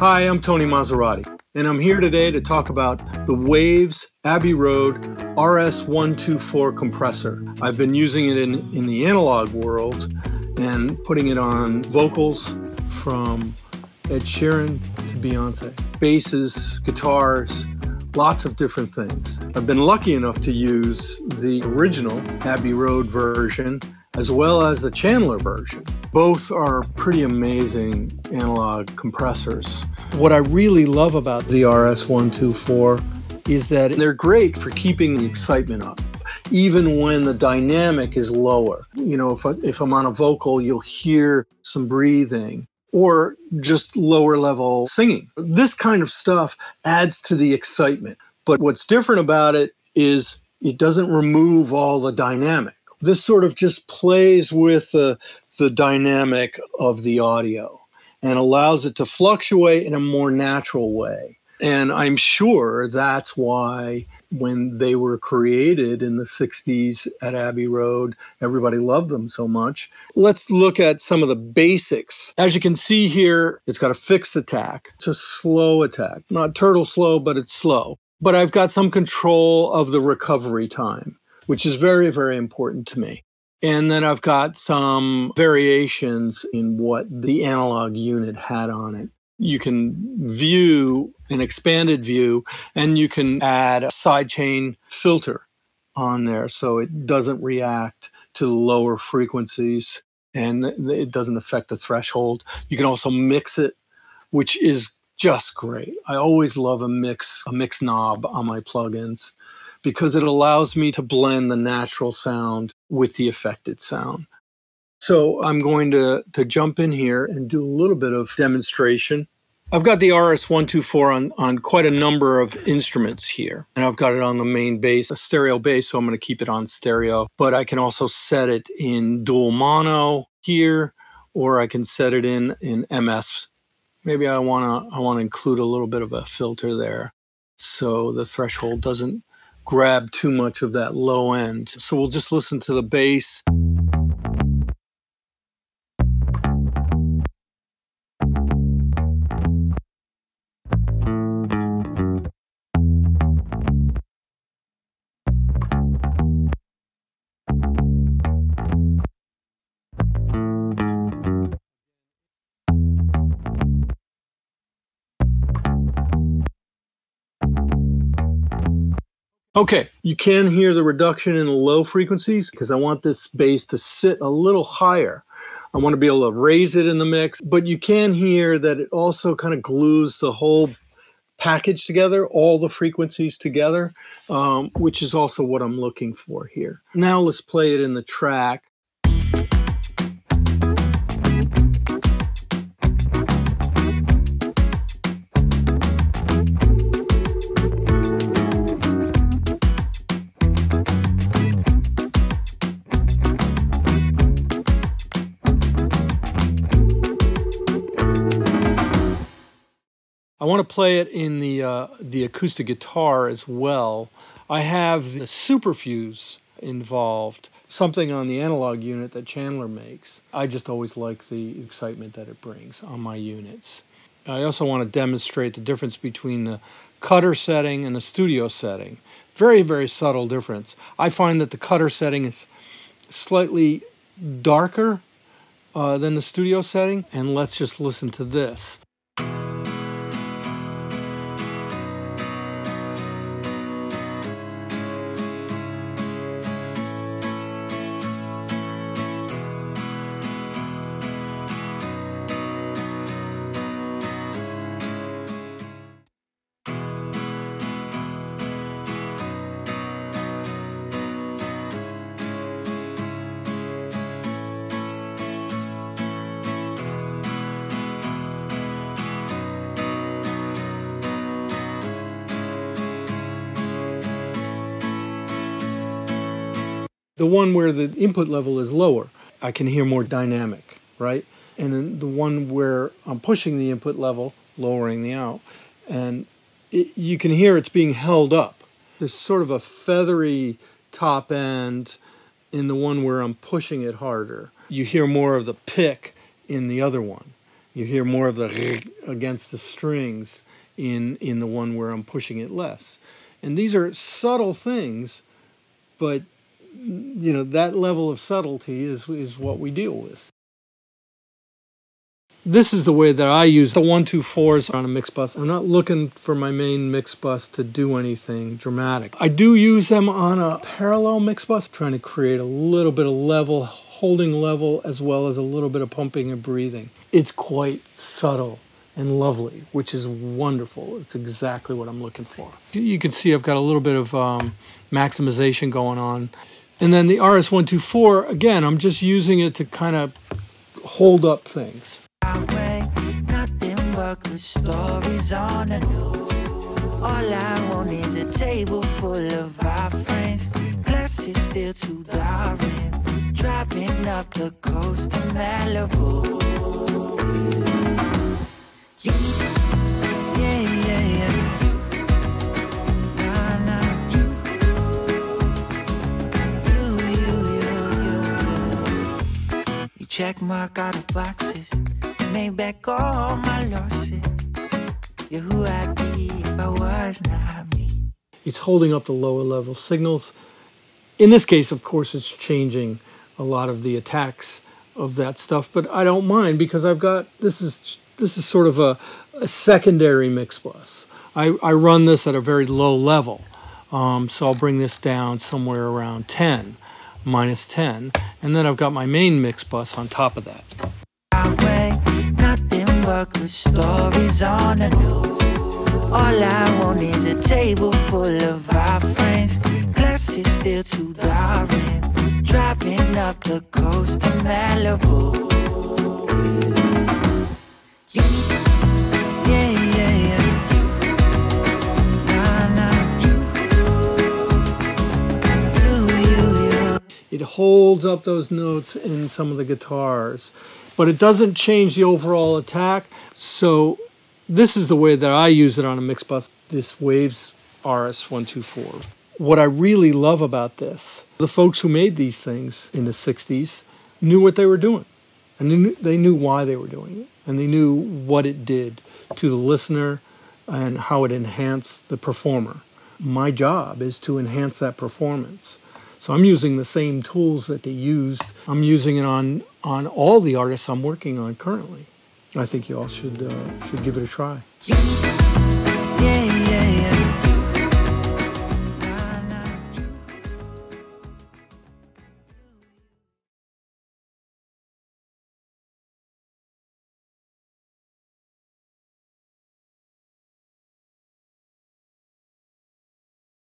Hi, I'm Tony Maserati, and I'm here today to talk about the Waves Abbey Road RS124 compressor. I've been using it in the analog world and putting it on vocals from Ed Sheeran to Beyoncé, basses, guitars, lots of different things. I've been lucky enough to use the original Abbey Road version as well as the Chandler version. Both are pretty amazing analog compressors. What I really love about the RS124 is that they're great for keeping the excitement up, even when the dynamic is lower. You know, if I'm on a vocal, you'll hear some breathing or just lower level singing. This kind of stuff adds to the excitement. But what's different about it is it doesn't remove all the dynamic. This sort of just plays with the dynamic of the audio and allows it to fluctuate in a more natural way. And I'm sure that's why when they were created in the 60s at Abbey Road, everybody loved them so much. Let's look at some of the basics. As you can see here, it's got a fixed attack. It's a slow attack. Not turtle slow, but it's slow. But I've got some control of the recovery time, which is very, very important to me. And then I've got some variations in what the analog unit had on it. You can view an expanded view, and you can add a sidechain filter on there so it doesn't react to lower frequencies and it doesn't affect the threshold. You can also mix it, which is just great. I always love a mix knob on my plugins, because it allows me to blend the natural sound with the affected sound. So I'm going to jump in here and do a little bit of demonstration. I've got the RS124 on quite a number of instruments here, and I've got it on the main bass, a stereo bass, so I'm going to keep it on stereo, but I can also set it in dual mono here, or I can set it in MS. Maybe I want to include a little bit of a filter there so the threshold doesn't grab too much of that low end. So we'll just listen to the bass. Okay, you can hear the reduction in the low frequencies because I want this bass to sit a little higher. I want to be able to raise it in the mix, but you can hear that it also kind of glues the whole package together, all the frequencies together, which is also what I'm looking for here. Now let's play it in the track. I want to play it in the acoustic guitar as well. I have the SuperFuse involved, something on the analog unit that Chandler makes. I just always like the excitement that it brings on my units. I also want to demonstrate the difference between the cutter setting and the studio setting. Very, very subtle difference. I find that the cutter setting is slightly darker than the studio setting. And let's just listen to this. The one where the input level is lower, I can hear more dynamic, right? And then the one where I'm pushing the input level, lowering the out, and you can hear it's being held up. There's sort of a feathery top end in the one where I'm pushing it harder. You hear more of the pick in the other one. you hear more of the against the strings in the one where I'm pushing it less. And these are subtle things, but you know, that level of subtlety is what we deal with. This is the way that I use the 124s on a mix bus. I'm not looking for my main mix bus to do anything dramatic. I do use them on a parallel mix bus, trying to create a little bit of level, holding level, as well as a little bit of pumping and breathing. It's quite subtle and lovely, which is wonderful. It's exactly what I'm looking for. You can see I've got a little bit of maximization going on. And then the RS124, again, I'm just using it to kind of hold up things. Stories on the news. All I want is a table full of our friends. Glasses filled to the rim. Driving up the coast of Malibu. You, yeah, yeah, yeah. Nah, nah, you. You, you, you, you. You check mark out of boxes. Made back all my losses. You're who I'd be if I was not me. It's holding up the lower level signals. In this case, of course, it's changing a lot of the attacks of that stuff, but I don't mind because I've got, this is sort of a secondary mix bus. I run this at a very low level. So I'll bring this down somewhere around 10, minus 10. And then I've got my main mix bus on top of that. With stories on the news. All I want is a table full of our friends. Glasses filled to the rim. Driving up the coast of Malibu. Yeah, yeah, yeah, yeah. Nah, nah, you. You, you, you. It holds up those notes in some of the guitars, but it doesn't change the overall attack. So this is the way that I use it on a mix bus, this Waves RS124. What I really love about this, the folks who made these things in the 60s knew what they were doing. And they knew why they were doing it. And they knew what it did to the listener and how it enhanced the performer. My job is to enhance that performance. So I'm using the same tools that they used. I'm using it on all the artists I'm working on currently. I think you all should give it a try. Yeah, yeah, yeah.